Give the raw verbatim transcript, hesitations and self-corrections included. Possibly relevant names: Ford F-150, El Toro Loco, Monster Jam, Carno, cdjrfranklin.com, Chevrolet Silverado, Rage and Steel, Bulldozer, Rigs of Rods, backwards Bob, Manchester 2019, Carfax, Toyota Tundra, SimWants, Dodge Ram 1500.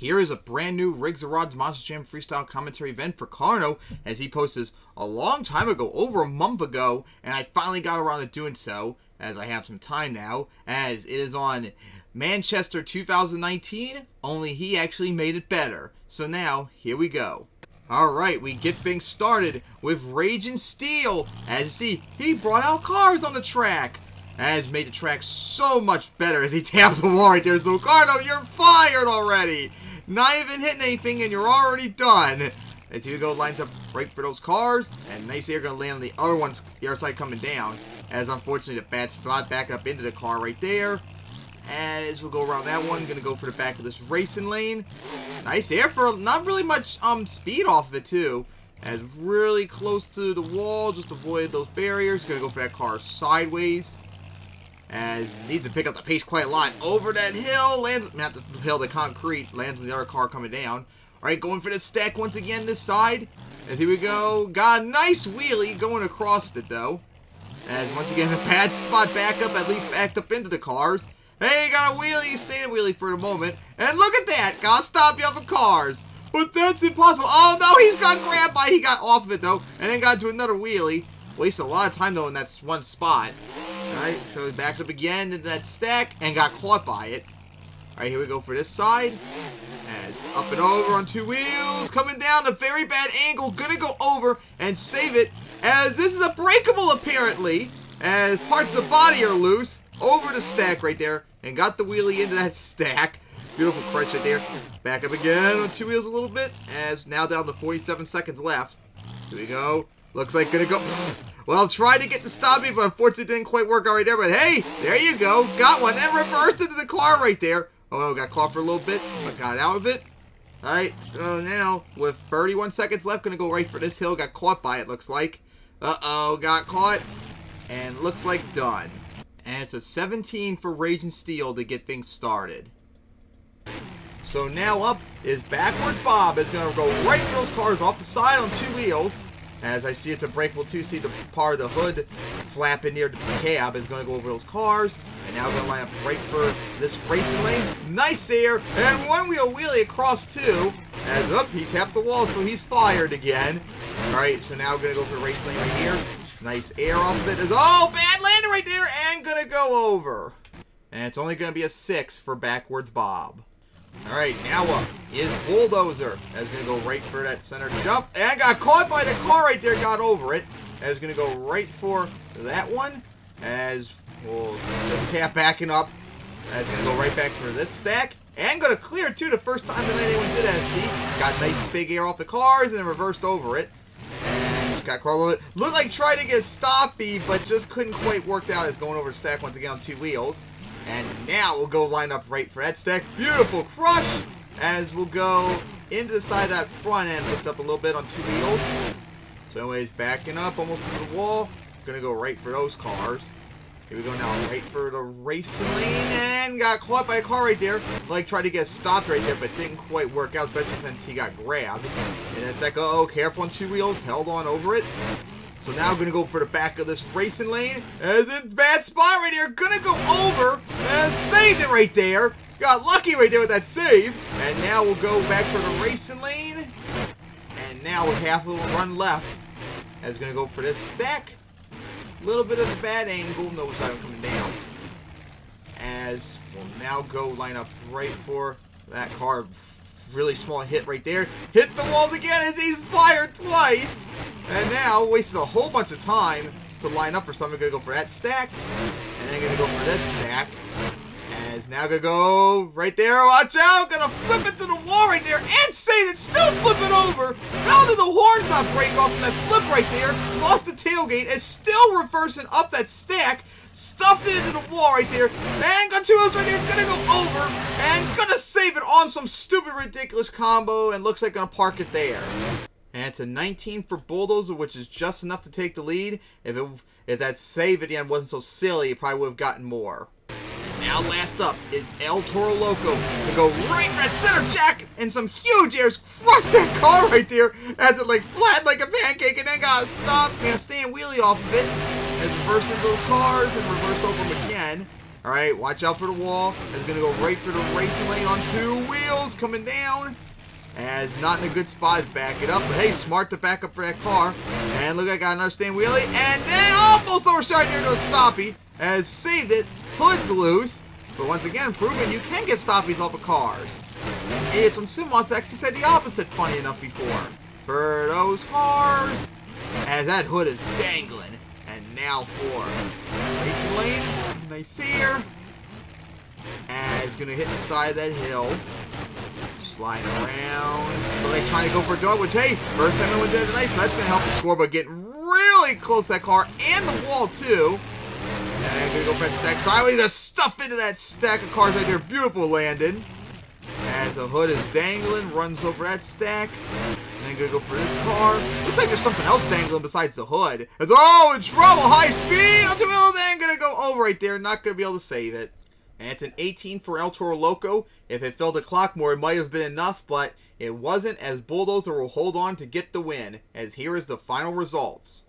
Here is a brand new Rigs of Rods Monster Jam freestyle commentary event for Carno, as he posted this a long time ago, over a month ago, and I finally got around to doing so, as I have some time now, as it is on Manchester two thousand nineteen, only he actually made it better. So now, here we go. Alright, we get things started with Rage and Steel. As you see, he brought out cars on the track. Has made the track so much better as he tapped the wall right there. So Carno, you're fired already. Not even hitting anything and you're already done. As Hugo lines up right for those cars. And nice air going to land on the other one's, the other side coming down. As unfortunately the bad slot back up into the car right there. As we'll go around that one, going to go for the back of this racing lane. Nice air for not really much um speed off of it too. As really close to the wall, just avoid those barriers. Going to go for that car sideways. As needs to pick up the pace quite a lot. Over that hill, lands, not the hill, the concrete, lands on the other car coming down. Alright, going for the stack once again this side. As here we go. Got a nice wheelie going across it though. As once again, a bad spot back up, at least backed up into the cars. Hey, got a wheelie, stay in wheelie for the moment. And look at that, gotta stop you up in cars. But that's impossible. Oh no, he's got grabbed by, he got off of it though. And then got into another wheelie. Wasted a lot of time though in that one spot. Alright, so he backs up again into that stack and got caught by it. Alright, here we go for this side. As up and over on two wheels, coming down a very bad angle, gonna go over and save it. As this is a breakable apparently, as parts of the body are loose, over the stack right there, and got the wheelie into that stack. Beautiful crunch right there. Back up again on two wheels a little bit, as now down to forty-seven seconds left. Here we go. Looks like gonna go... Well, tried to get the stopping, but unfortunately didn't quite work out right there. But hey, there you go. Got one. And reversed into the car right there. Oh, got caught for a little bit, but got out of it. All right, so now with thirty-one seconds left, going to go right for this hill. Got caught by it, looks like. Uh-oh, got caught. And looks like done. And it's a seventeen for Rage and Steel to get things started. So now up is backwards Bob. Is going to go right for those cars off the side on two wheels. As I see it's a breakable two, see the part of the hood flapping near the cab is going to go over those cars. And now we're going to line up right for this racing lane. Nice air! And one wheel wheelie across two. As up, he tapped the wall, so he's fired again. Alright, so now we're going to go for the racing lane right here. Nice air off of it. Oh, bad landing right there! And going to go over. And it's only going to be a six for backwards Bob. Alright, now up is Bulldozer. That's going to go right for that center jump. And got caught by the car right there. Got over it. That's going to go right for that one. As we'll just tap backing up. That's going to go right back for this stack. And going to clear, too, the first time that anyone did that. See? Got nice big air off the cars and then reversed over it. And just got caught a little bit. Looked like tried to get a stoppy, but just couldn't quite work out. It's going over the stack once again on two wheels. And now we'll go line up right for that stack. Beautiful crush. As we'll go into the side of that front end. Lift up a little bit on two wheels. So anyways, backing up almost into the wall. Gonna go right for those cars. Here we go now. Right for the racing lane. And got caught by a car right there. Like tried to get stopped right there, but didn't quite work out. Especially since he got grabbed. And as that go, oh, careful on two wheels. Held on over it. So now gonna go for the back of this racing lane. As in bad spot right here. Gonna go over and saved it right there. Got lucky right there with that save. And now we'll go back for the racing lane. And now with half a run left, as gonna go for this stack. A little bit of a bad angle. No, it's not coming down. As we'll now go line up right for that car. Really small hit right there. Hit the walls again as he's fired twice. And now wasted a whole bunch of time to line up for something. Gonna go for that stack, and then gonna go for this stack. As now gonna go right there. Watch out! Gonna flip it to the wall right there and save it. Still flipping over. How did the horns not break off from that flip right there? Lost the tailgate and still reversing up that stack. Stuffed it into the wall right there. And got two of those right there. Gonna go over and gonna save it on some stupid, ridiculous combo. And looks like gonna park it there. And it's a nineteen for Bulldozer, which is just enough to take the lead. If it, if that save at the end wasn't so silly, it probably would have gotten more. And now last up is El Toro Loco. To go right at center jack and some huge airs. Crushed that car right there. As it like flat like a pancake and then got stopped. And staying wheelie off of it. And reversed into those cars and reversed over them again. All right, watch out for the wall. It's going to go right for the racing lane on two wheels, coming down. As not in a good spot, is back it up. But hey, smart to back up for that car. And look, I got another staying wheelie. And then almost overshot there goes Stoppy. As saved it. Hood's loose. But once again, proving you can get Stoppies off of cars. It's on SimWants actually said the opposite, funny enough, before. For those cars. As that hood is dangling. And now for racing lane. Nice here. As gonna hit the side of that hill. Sliding around. But they trying to go for a dog, which hey, first time I went there tonight, so that's gonna help the score, but getting really close to that car and the wall too. And gonna go for that stack. So I was gonna stuff into that stack of cars right there. Beautiful landing. As the hood is dangling, runs over that stack. And then gonna go for this car. Looks like there's something else dangling besides the hood. It's oh, in trouble, high speed. Then gonna go over right there. Not gonna be able to save it. And it's an eighteen for El Toro Loco. If it fell the clock more, it might have been enough, but it wasn't, as Bulldozer will hold on to get the win. As here is the final results.